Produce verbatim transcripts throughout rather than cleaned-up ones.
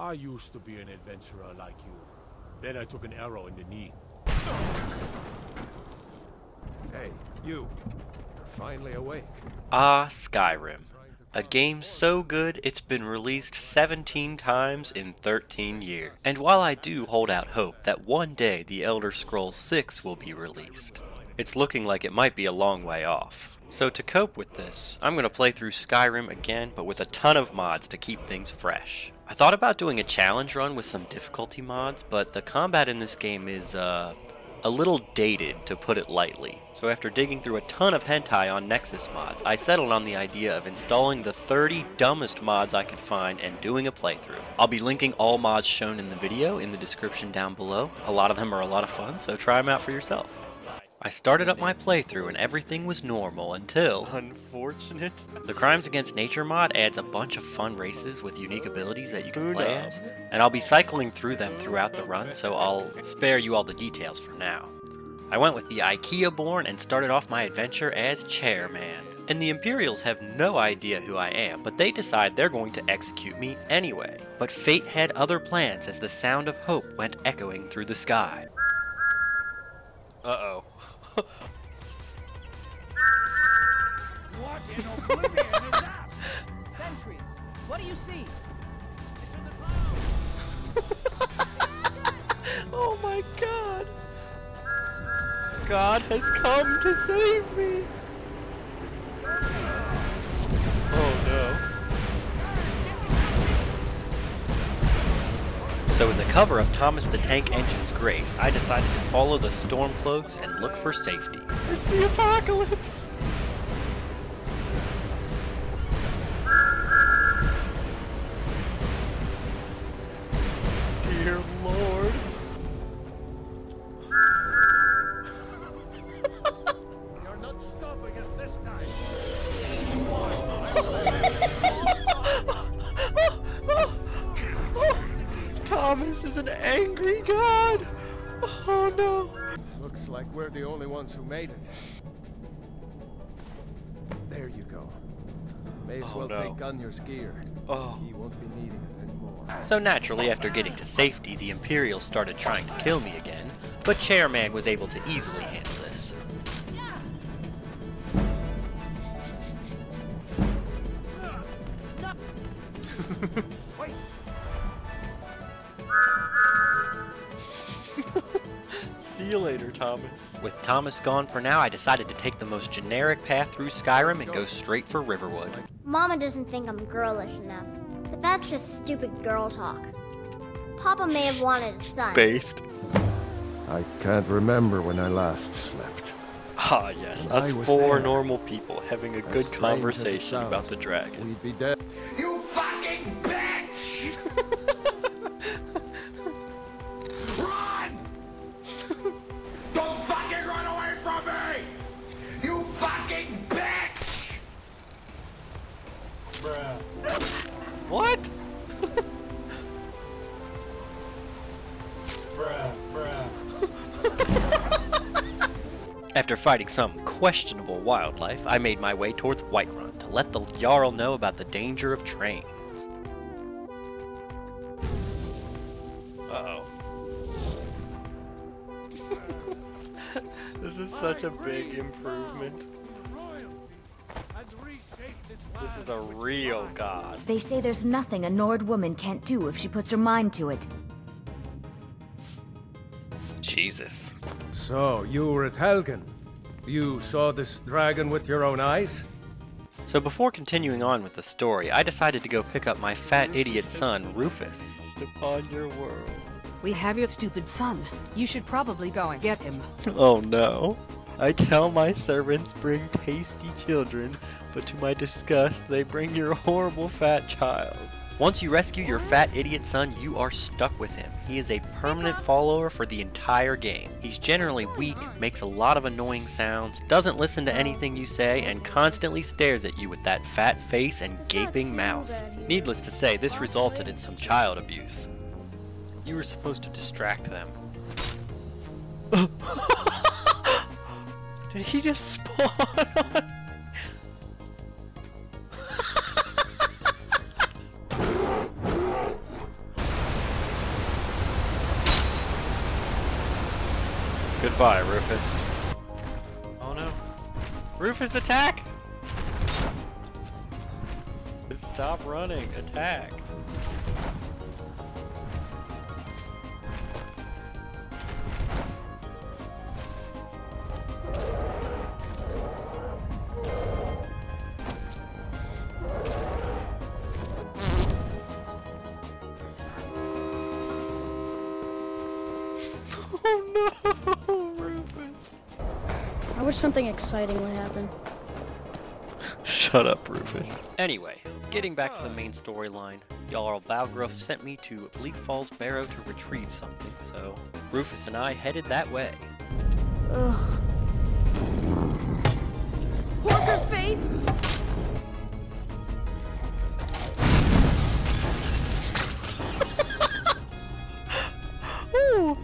I used to be an adventurer like you. Then I took an arrow in the knee. Hey, you. You're finally awake. Ah, Skyrim. A game so good it's been released seventeen times in thirteen years. And while I do hold out hope that one day The Elder Scrolls six will be released, it's looking like it might be a long way off. So to cope with this, I'm going to play through Skyrim again, but with a ton of mods to keep things fresh. I thought about doing a challenge run with some difficulty mods, but the combat in this game is, uh, a little dated, to put it lightly. So after digging through a ton of hentai on Nexus mods, I settled on the idea of installing the thirty dumbest mods I could find and doing a playthrough. I'll be linking all mods shown in the video in the description down below. A lot of them are a lot of fun, so try them out for yourself. I started up my playthrough and everything was normal until... Unfortunate. The Crimes Against Nature mod adds a bunch of fun races with unique abilities that you can play as, and I'll be cycling through them throughout the run, so I'll spare you all the details for now. I went with the Ikea-born and started off my adventure as Chairman. And the Imperials have no idea who I am, but they decide they're going to execute me anyway. But fate had other plans as the sound of hope went echoing through the sky. Uh-oh. What in oblivion is that? Sentries, what do you see? It's in the clouds. Oh my god. God has come to save me. Oh no. So in the cover of Thomas the Tank Engine's grace, I decided to follow the storm cloaks and look for safety. It's the apocalypse! Thomas is an angry god! Oh no! Looks like we're the only ones who made it. There you go. May as oh, well no. take Gunyar's gear. Oh. He won't be needing it anymore. So naturally, after getting to safety, the Imperials started trying to kill me again, but Chairman was able to easily handle this. See you later, Thomas. With Thomas gone for now, I decided to take the most generic path through Skyrim and go straight for Riverwood. Mama doesn't think I'm girlish enough, but that's just stupid girl talk. Papa may have wanted a son. Based. I can't remember when I last slept. Ah yes, when us four there, normal people having a good conversation about the dragon. We'd be dead. You fucking bitch! What? Bruh, bruh. After fighting some questionable wildlife, I made my way towards Whiterun to let the Jarl know about the danger of trains. Uh-oh. This is such a big improvement. This is a real god. They say there's nothing a Nord woman can't do if she puts her mind to it. Jesus. So, you were at Helgen. You saw this dragon with your own eyes? So before continuing on with the story, I decided to go pick up my fat idiot son, Rufus. Upon your world. We have your stupid son. You should probably go and get him. Oh no. I tell my servants, bring tasty children, but to my disgust, they bring your horrible fat child. Once you rescue your fat idiot son, you are stuck with him. He is a permanent follower for the entire game. He's generally weak, makes a lot of annoying sounds, doesn't listen to anything you say, and constantly stares at you with that fat face and gaping mouth. Needless to say, this resulted in some child abuse. You were supposed to distract them. Did he just spawn on? Goodbye, Rufus. Oh no. Rufus, attack! Stop running, attack! Something exciting would happen. Shut up, Rufus. Anyway, getting back to the main storyline, Jarl Balgruuf sent me to Bleak Falls Barrow to retrieve something, so Rufus and I headed that way. Ugh. Horker's face! Ooh.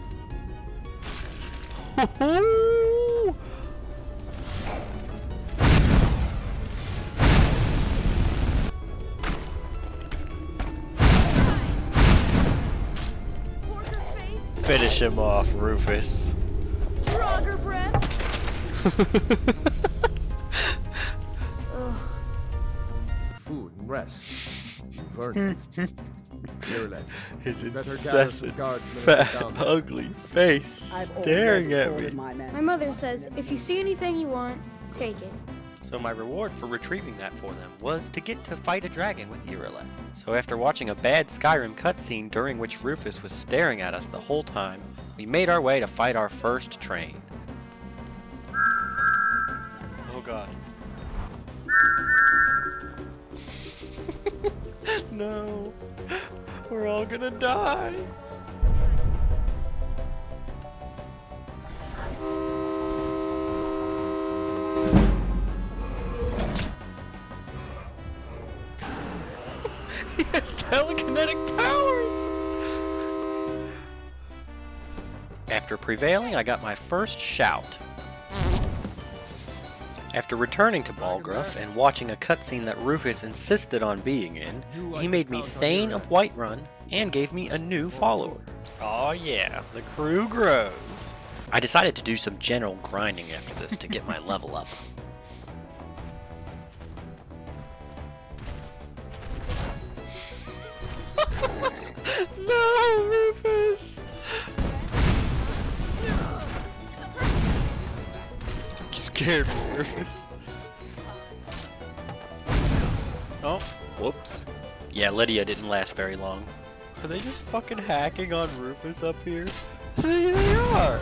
Finish him off, Rufus. Draugr breath. Food and rest. Vernon. His incessant, fat, ugly face staring at me. My, my mother says, if you see anything you want, take it. So my reward for retrieving that for them was to get to fight a dragon with Irula. So after watching a bad Skyrim cutscene during which Rufus was staring at us the whole time, we made our way to fight our first train. Oh god. No. We're all gonna die. It's telekinetic powers! After prevailing, I got my first shout. After returning to Balgruuf and watching a cutscene that Rufus insisted on being in, he made me Thane of Whiterun and gave me a new follower. Aw yeah, the crew grows. I decided to do some general grinding after this to get my level up. No, Rufus! You scared me, Rufus. Oh, whoops. Yeah, Lydia didn't last very long. Are they just fucking hacking on Rufus up here? They, they are!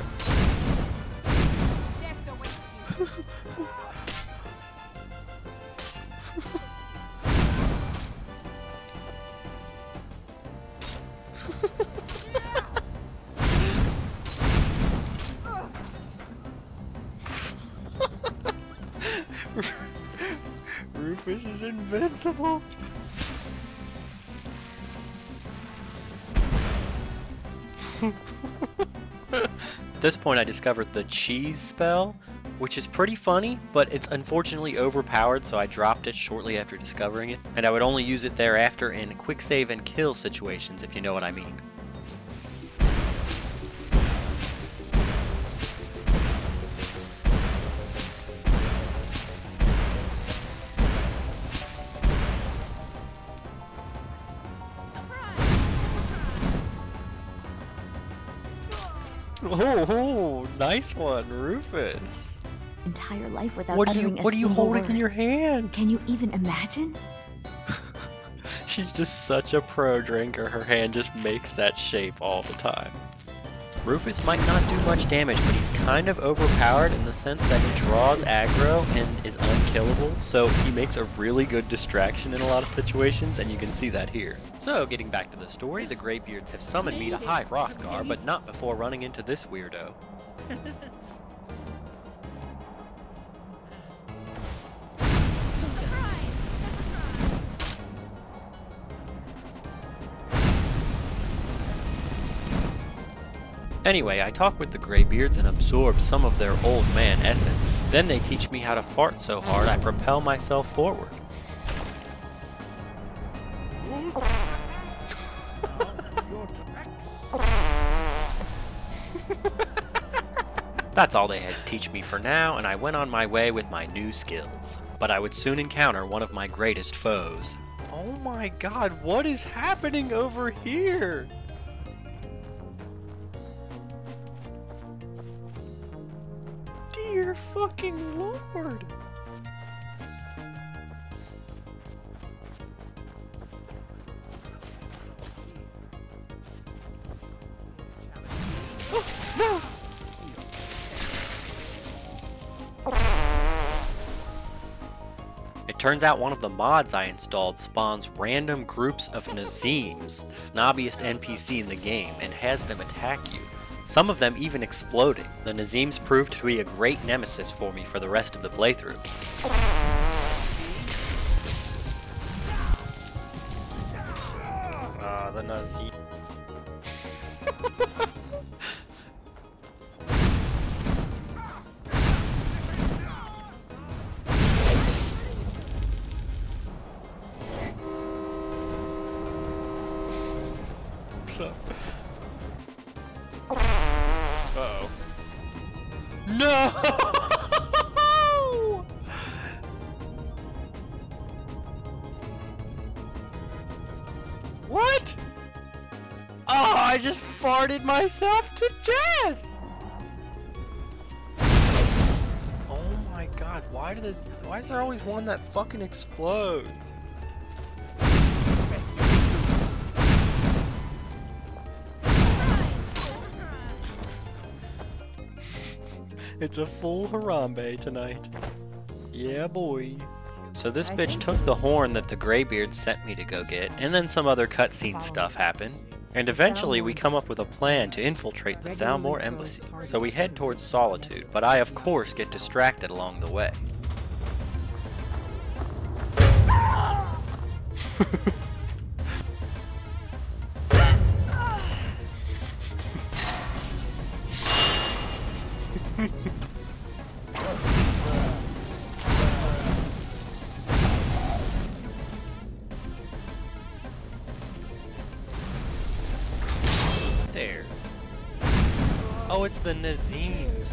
Rufus is invincible. At this point I discovered the cheese spell, which is pretty funny, but it's unfortunately overpowered, so I dropped it shortly after discovering it, and I would only use it thereafter in quick save and kill situations, if you know what I mean. Oh, oh, nice one, Rufus. Entire life without what uttering you, what a single What are you holding word. In your hand? Can you even imagine? She's just such a pro drinker. Her hand just makes that shape all the time. Rufus might not do much damage, but he's kind of overpowered in the sense that he draws aggro and is unkillable, so he makes a really good distraction in a lot of situations, and you can see that here. So, getting back to the story, the Greybeards have summoned me to High Hrothgar, but not before running into this weirdo. Anyway, I talk with the Greybeards and absorb some of their old man essence. Then they teach me how to fart so hard I propel myself forward. That's all they had to teach me for now, and I went on my way with my new skills. But I would soon encounter one of my greatest foes. Oh my god, what is happening over here? Dear fucking lord! Turns out one of the mods I installed spawns random groups of Nazeems, the snobbiest N P C in the game, and has them attack you. Some of them even exploding. The Nazeems proved to be a great nemesis for me for the rest of the playthrough. Ah, the Nazeem. Myself to death. Oh my god, why do this why is there always one that fucking explodes? It's a full Harambe tonight. Yeah boy. So this bitch took the horn that the Greybeards sent me to go get, and then some other cutscene stuff happened. And eventually we come up with a plan to infiltrate the Thalmor Embassy, so we head towards Solitude, but I of course get distracted along the way. The Nazeems.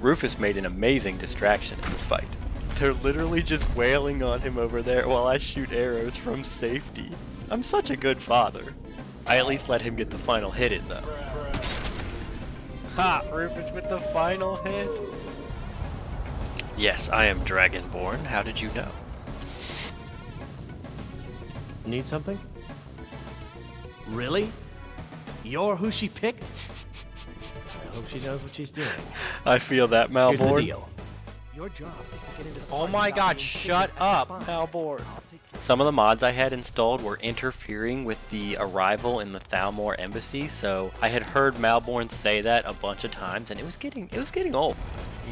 Rufus made an amazing distraction in this fight. They're literally just wailing on him over there while I shoot arrows from safety. I'm such a good father. I at least let him get the final hit in though. Ha! Rufus with the final hit! Yes, I am Dragonborn. How did you know? Need something? Really? You're who she picked? I hope she knows what she's doing. I feel that, Malborn. Here's the deal. Your job is to get into the oh my god, shut up, Malborn. Some of the mods I had installed were interfering with the arrival in the Thalmor Embassy, so I had heard Malborn say that a bunch of times, and it was getting it was getting old.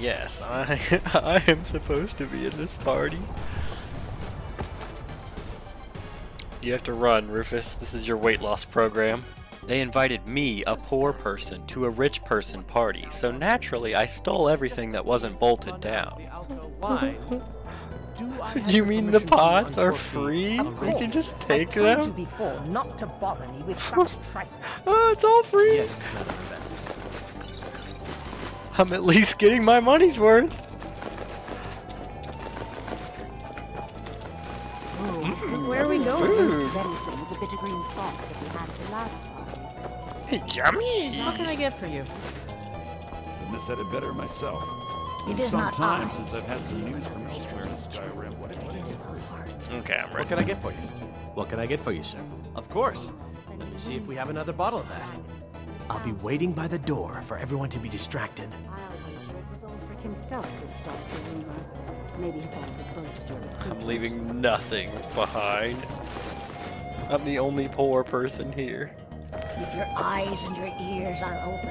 Yes, I I am supposed to be in this party. You have to run, Rufus. This is your weight loss program. They invited me, a poor person, to a rich person party, so naturally I stole everything that wasn't bolted down. You mean the pots are free? We can just take them? Oh, it's all free! I'm at least getting my money's worth! Where are we going? Venison with a bit of green sauce that we had the last time. Yummy! What can I get for you? I said it better myself. It is some not time I. since I've had some news from elsewhere in Skyrim. What it is. Okay, I'm ready. What can I get for you? What can I get for you, sir? Of course. Let me see if we have another bottle of that. I'll be waiting by the door for everyone to be distracted. I'll wager it was Ulfric himself who stopped the rumor. I'm leaving nothing behind. I'm the only poor person here. If your eyes and your ears are open,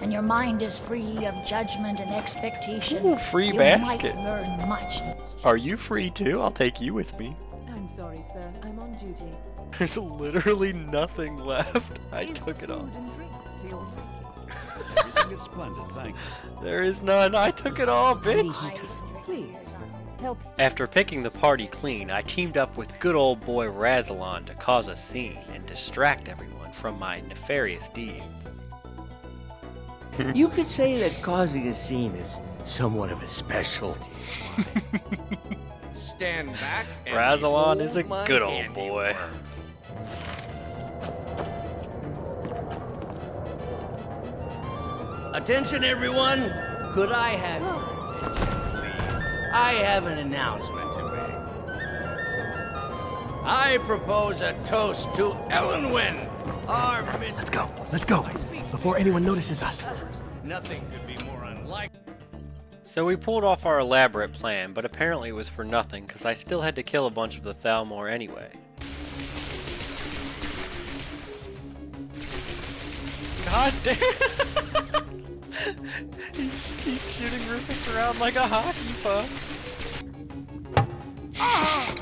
and your mind is free of judgment and expectation, ooh, free basket. You might learn much. Are you free too? I'll take you with me. I'm sorry, sir. I'm on duty. There's literally nothing left. I is took it all. Everything is splendid, thanks. There is none. I took it all, bitch. Please, help. After picking the party clean, I teamed up with good old boy Razalon to cause a scene and distract everyone. anyone from my nefarious deeds. You could say that causing a scene is somewhat of a specialty. Stand back. And Razalon is a good old boy. Attention, everyone. Could I have your attention, please? I have an announcement to make. I propose a toast to Ellen Wynn, our mistress. Let's go. Let's go. Before anyone notices us. Nothing could be more unlikely. So we pulled off our elaborate plan, but apparently it was for nothing, because I still had to kill a bunch of the Thalmor anyway. God damn! he's, he's shooting Rufus around like a hockey puck. Ah!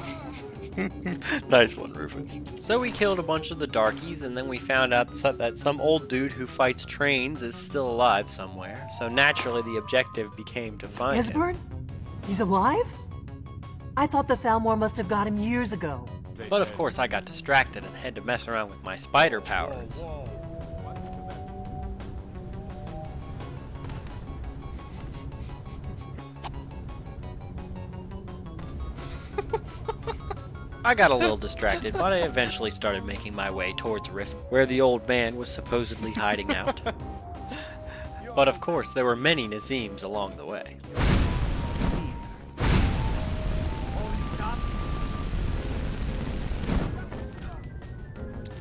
Nice one, Rufus. So we killed a bunch of the darkies, and then we found out that some old dude who fights trains is still alive somewhere. So naturally, the objective became to find Esbern? Him. He's alive? I thought the Thalmor must have got him years ago. But of course, I got distracted and had to mess around with my spider powers. Whoa, whoa. I got a little distracted, but I eventually started making my way towards Rift, where the old man was supposedly hiding out. But of course, there were many Nazeems along the way.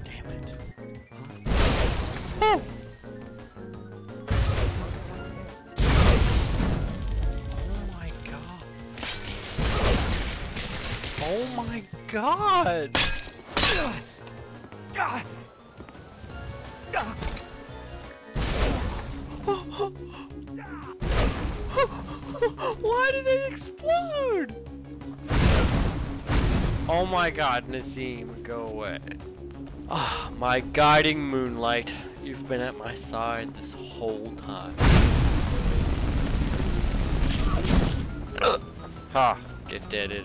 Damn it. Huh. Oh my god. Oh my god. God! Why did they explode? Oh my god, Nazeem, go away. Ah, oh, my guiding moonlight. You've been at my side this whole time. Ha, get deaded.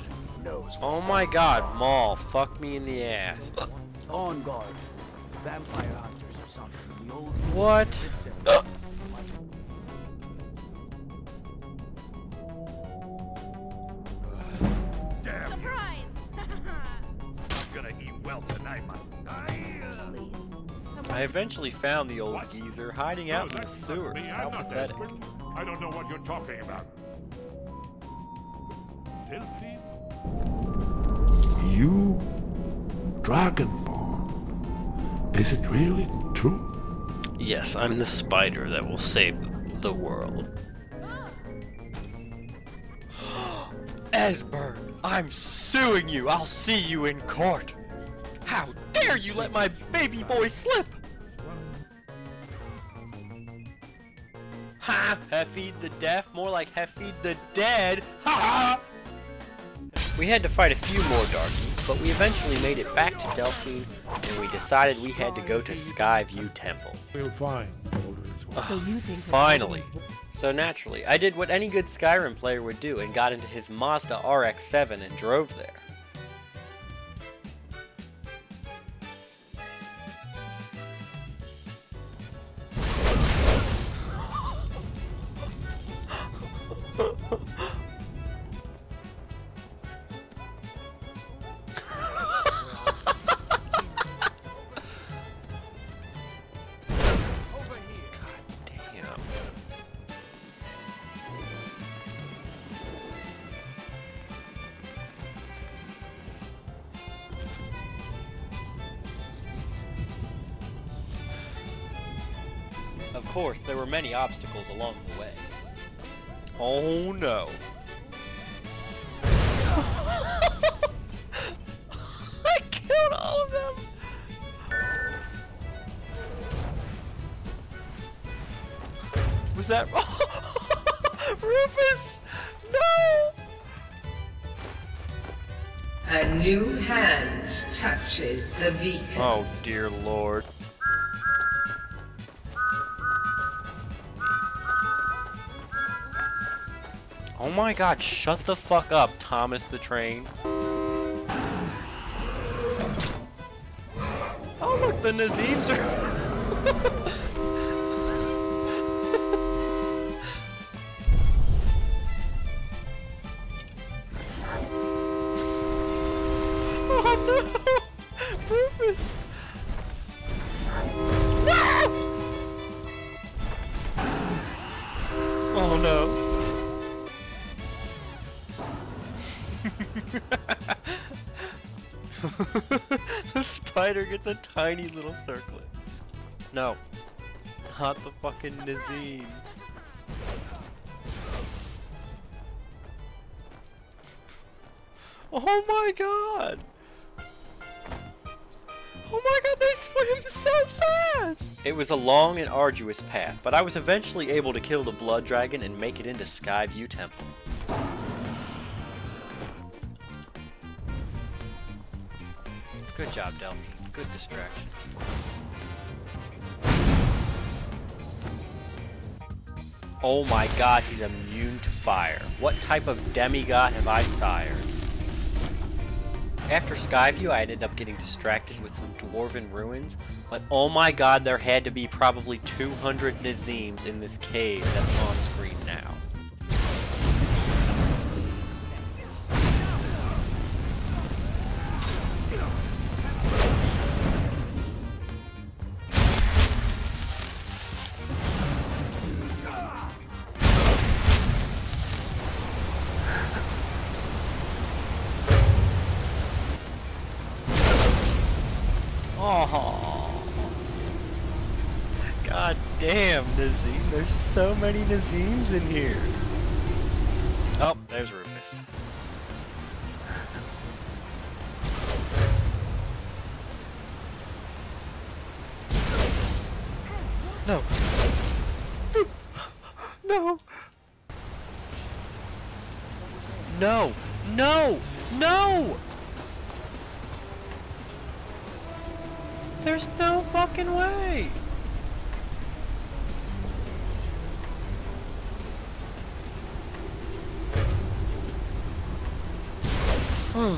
Oh my god, Maul, fuck me in the ass. On guard. Vampire hunters or something. The old what? Uh. Damn. Surprise! Gonna eat well tonight, my I eventually found the old what? geezer hiding no, out in the sewers. How pathetic. I don't know what you're talking about. Delphine? You, Dragonborn, is it really true? Yes, I'm the spider that will save the world. Esbern, I'm suing you. I'll see you in court. How dare you let my baby boy slip? Ha! Hefid the Deaf, more like Hefid the Dead. Ha ha! We had to fight a few more darkies, but we eventually made it back to Delphine, and we decided we had to go to Skyview Temple. We'll find. Ugh, finally. So naturally, I did what any good Skyrim player would do and got into his Mazda R X seven and drove there. Of course, there were many obstacles along the way. Oh no. I killed all of them! Was that... Rufus! No! A new hand touches the beacon. Oh dear lord. Oh my god, shut the fuck up, Thomas the Train. Oh look, the Nazeems are... Gets a tiny little circlet. No, not the fucking Nazeem. Oh my god! Oh my god, they swim so fast! It was a long and arduous path, but I was eventually able to kill the blood dragon and make it into Skyview Temple. Good job, Delphine. Good distraction. Oh my god, he's immune to fire. What type of demigod have I sired? After Skyview, I ended up getting distracted with some dwarven ruins, but oh my god, there had to be probably two hundred Nazeems in this cave that's on screen now. Nazeem, there's so many Nazeems in here. Oh, there's Rufus. No. No. No. No. No. There's no fucking way. Hmm.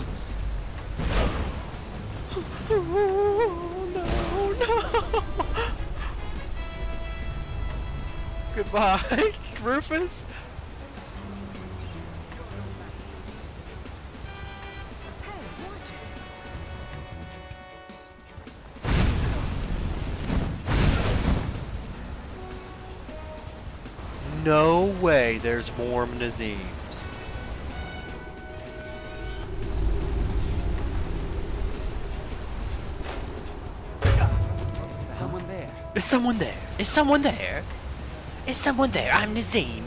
Oh, no, no. Goodbye, Rufus. No way there's more Nazeems. Is someone there? Is someone there? Is someone there? I'm Nazeem.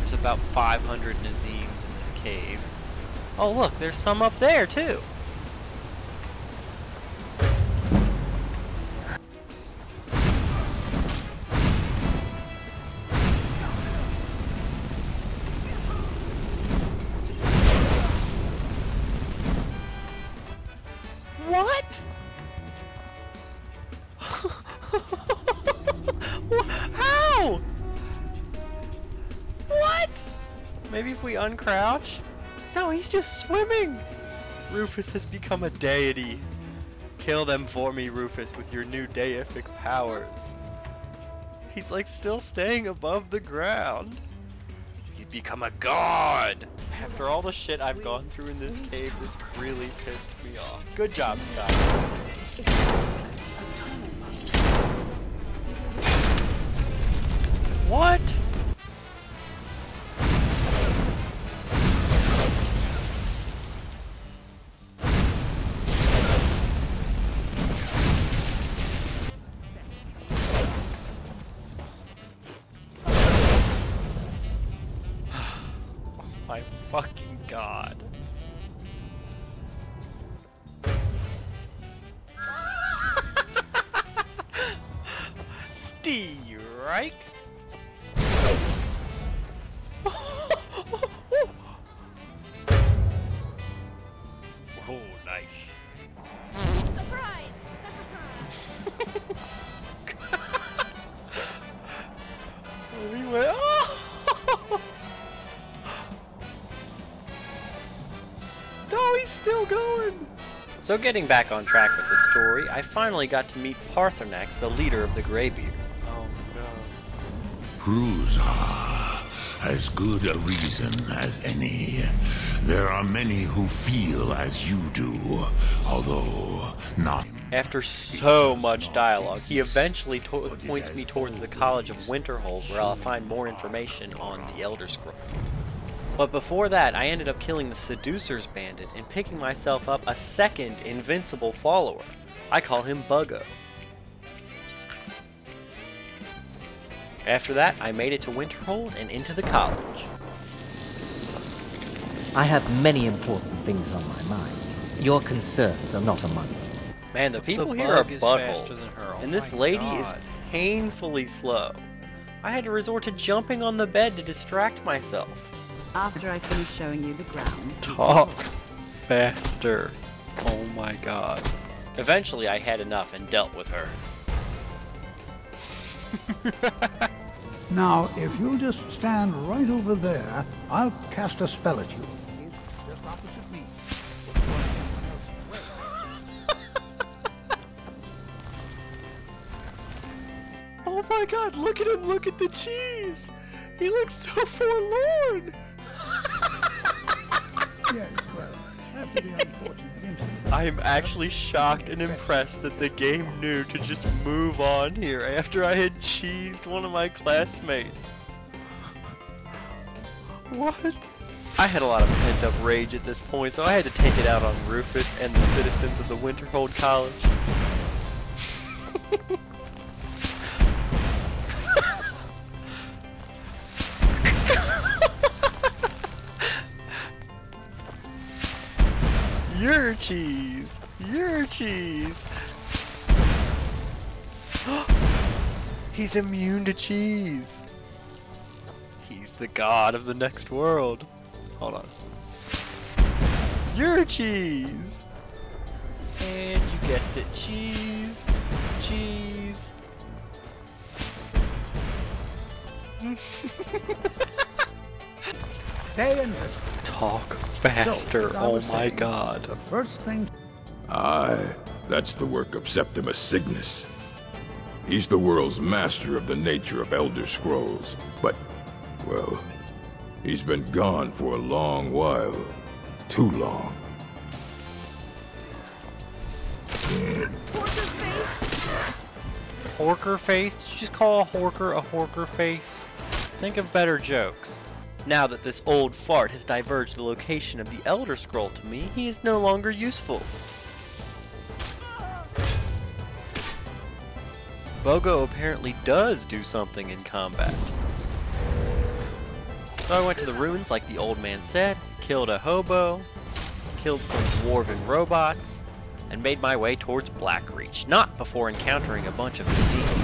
There's about five hundred Nazeems in this cave. Oh look, there's some up there too. Uncrouch? No, he's just swimming! Rufus has become a deity. Kill them for me, Rufus, with your new deific powers. He's like still staying above the ground. He's become a god! After all the shit I've gone through in this cave, this really pissed me off. Good job, Scott. What? So getting back on track with the story, I finally got to meet Paarthurnax, the leader of the Greybeards. Oh no. Hruzar, as good a reason as any. There are many who feel as you do, although not. After so much dialogue, he eventually to points me towards the College of Winterhold, where I'll find more information on the Elder Scrolls. But before that, I ended up killing the Seducer's Bandit and picking myself up a second invincible follower. I call him Buggo. After that, I made it to Winterhold and into the college. I have many important things on my mind. Your concerns are not among them. Man, the people the here are buttholes, oh and this lady God. is painfully slow. I had to resort to jumping on the bed to distract myself. After I finish showing you the grounds... Talk faster. Oh my god. Eventually I had enough and dealt with her. Now, if you'll just stand right over there, I'll cast a spell at you. Just opposite me. Oh my god, look at him, look at the cheese! He looks so forlorn! Yes, well, that's the unfortunate incident. I'm actually shocked and impressed that the game knew to just move on here after I had cheesed one of my classmates. What? I had a lot of pent-up rage at this point, so I had to take it out on Rufus and the citizens of the Winterhold College. Your cheese! Your cheese! He's immune to cheese! He's the god of the next world. Hold on. Your cheese! And you guessed it, cheese! Cheese! Stay in there. Talk faster, so, oh my saying, god. The first thing... Aye, that's the work of Septimus Cygnus. He's the world's master of the nature of Elder Scrolls, but, well, he's been gone for a long while. Too long. Horker face? Did you just call a Horker a Horker face? Think of better jokes. Now that this old fart has diverged the location of the Elder Scroll to me, he is no longer useful. Buggo apparently does do something in combat. So I went to the ruins like the old man said, killed a hobo, killed some Dwarven robots, and made my way towards Blackreach, not before encountering a bunch of diseases.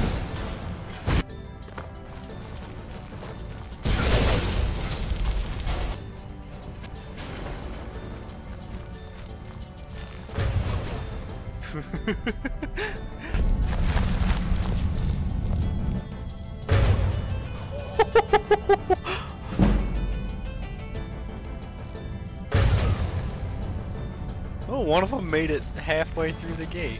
Oh, one of them made it halfway through the gate.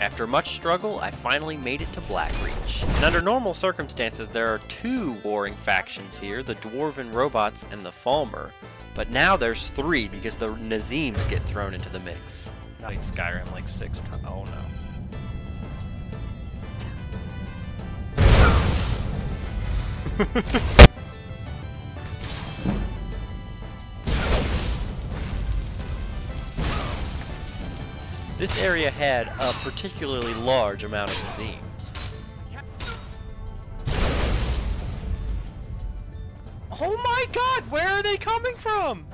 After much struggle, I finally made it to Blackreach. And under normal circumstances, there are two warring factions here, the Dwarven Robots and the Thalmor. But now there's three because the Nazeems get thrown into the mix. I played Skyrim like six times. Oh no. This area had a particularly large amount of Nazeems. Oh my god, where are they coming from?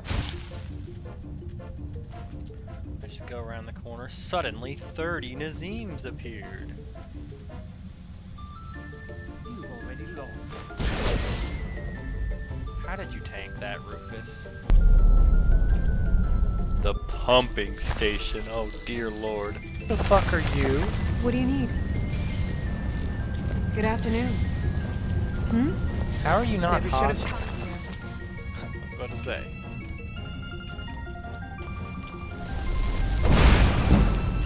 I just go around the corner, suddenly thirty Nazeems appeared. You already lost. How did you tank that, Rufus? The pumping station, oh dear lord. Who the fuck are you? What do you need? Good afternoon. Hmm? How are you not hostile? I was about to say.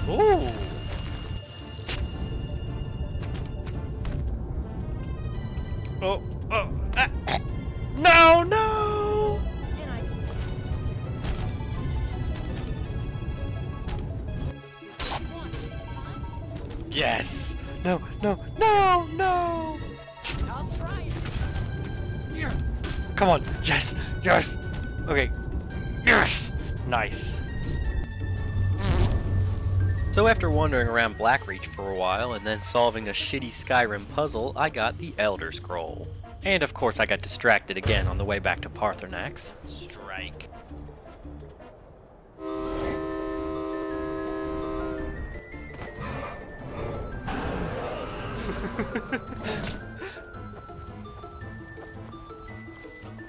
Ooh! Oh, oh, ah. No, no! Yes! No, no, no, no! I'll try it. Yeah. Come on, yes, yes! Okay, yes! Nice. So after wandering around Blackreach for a while and then solving a shitty Skyrim puzzle, I got the Elder Scroll. And of course I got distracted again on the way back to Paarthurnax. Strike.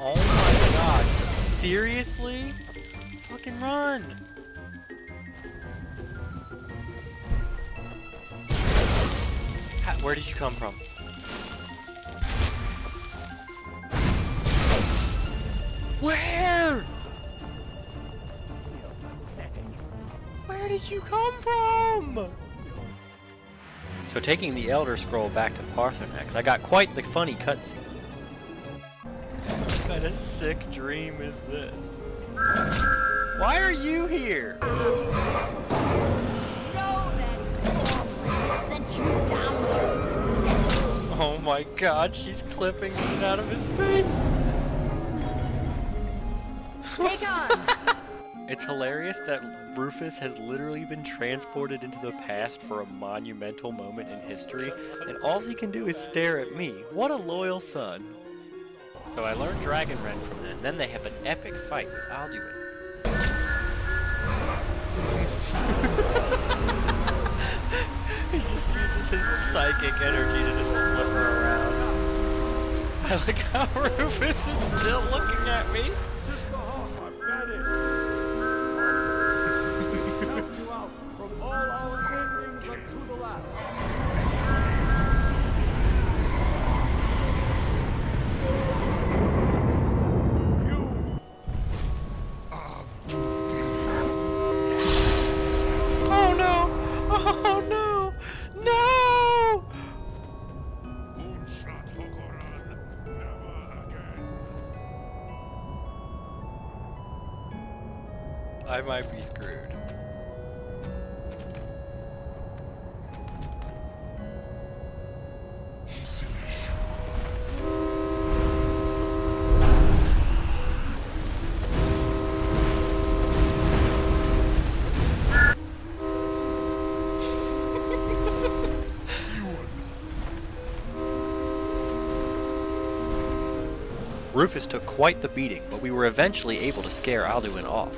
Oh my god, seriously? Fucking run! Where did you come from? Where? Where did you come from? So taking the Elder Scroll back to Paarthurnax, I got quite the funny cutscene. What kind of sick dream is this? Why are you here? Oh my god, she's clipping it out of his face! Take on. It's hilarious that Rufus has literally been transported into the past for a monumental moment in history, and all he can do is stare at me. What a loyal son. So I learned Dragonren from them, and then they have an epic fight with Alduin. He just uses his psychic energy to just flip her around. I like how Rufus is still looking at me. I might be screwed. Rufus took quite the beating, but we were eventually able to scare Alduin off.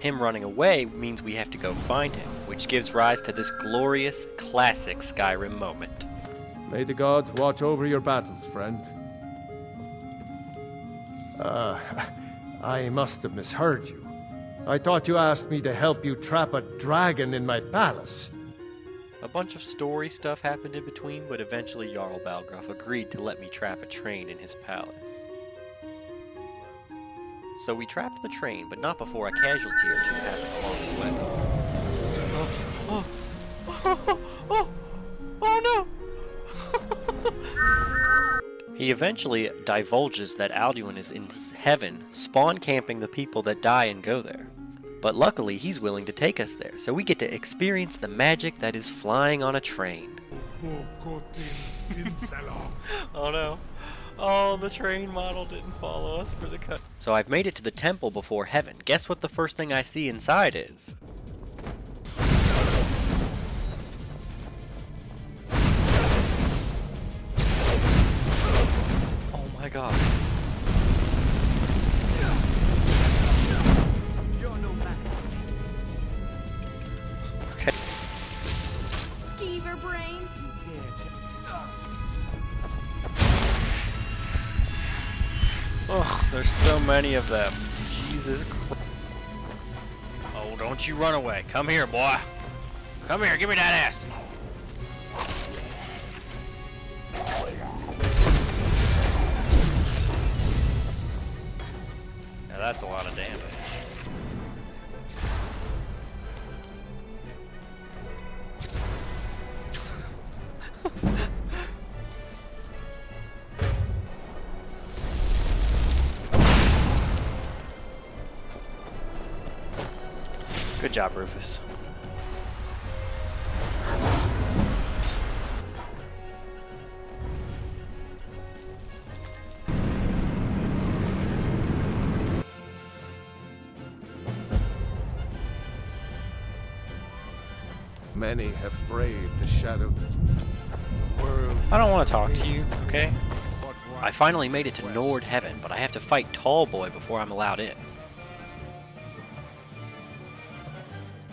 Him running away means we have to go find him, which gives rise to this glorious, classic Skyrim moment. May the gods watch over your battles, friend. Uh, I must have misheard you. I thought you asked me to help you trap a dragon in my palace. A bunch of story stuff happened in between, but eventually Jarl Balgruuf agreed to let me trap a train in his palace. So we trapped the train, but not before a casualty or two happened along the way. Oh, oh, oh, oh, oh, oh no! He eventually divulges that Alduin is in heaven, spawn camping the people that die and go there. But luckily, he's willing to take us there, so we get to experience the magic that is flying on a train. Oh no. Oh, the train model didn't follow us for the cut. So I've made it to the temple before heaven. Guess what the first thing I see inside is? Oh my god. Okay. Skeever brain. Oh, there's so many of them. Jesus Christ. Oh, don't you run away. Come here, boy. Come here, give me that ass. damage. Good job, Rufus. Many have braved the shadow. The world I don't want to talk to you, okay? I finally made it to West. Nord Heaven, but I have to fight Tall Boy before I'm allowed in.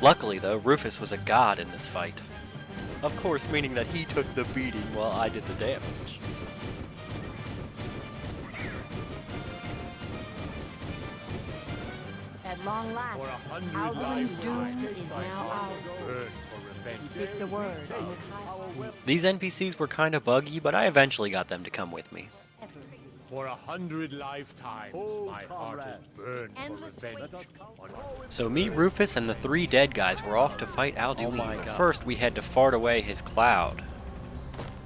Luckily, though, Rufus was a god in this fight. Of course, meaning that he took the beating while I did the damage. At long last, Alduin's doom is now ours. Speak the word. These N P Cs were kind of buggy, but I eventually got them to come with me. For a hundred lifetimes, oh, my heart is burned for revenge. So me, Rufus, and the three dead guys were off to fight Alduin. Oh, but first, we had to fart away his cloud.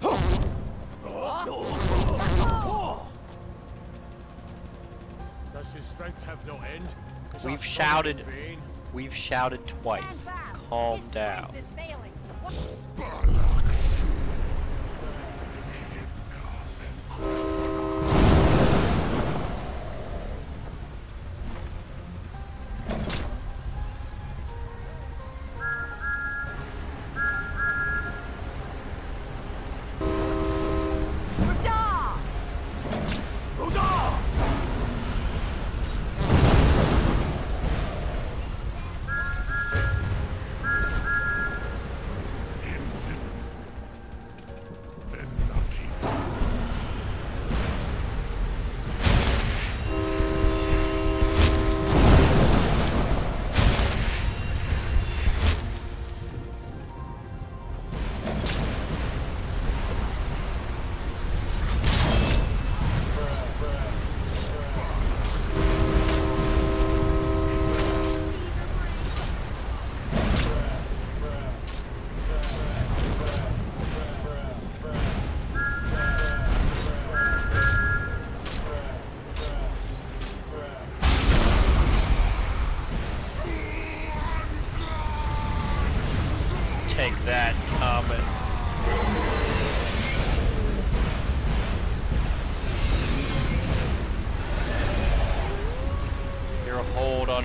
Does his strength have no end? We've shouted. We've shouted twice. Calm down.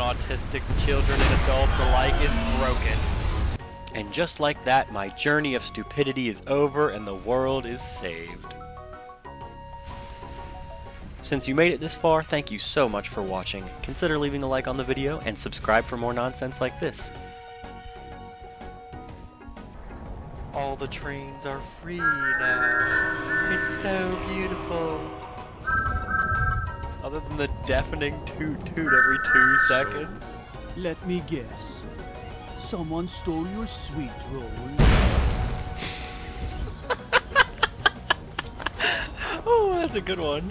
Autistic children and adults alike is broken. And just like that, my journey of stupidity is over and the world is saved. Since you made it this far, thank you so much for watching. Consider leaving a like on the video and subscribe for more nonsense like this. All the trains are free now. It's so beautiful. Other than the deafening toot toot every two seconds. Let me guess. Someone stole your sweet roll. Oh, that's a good one.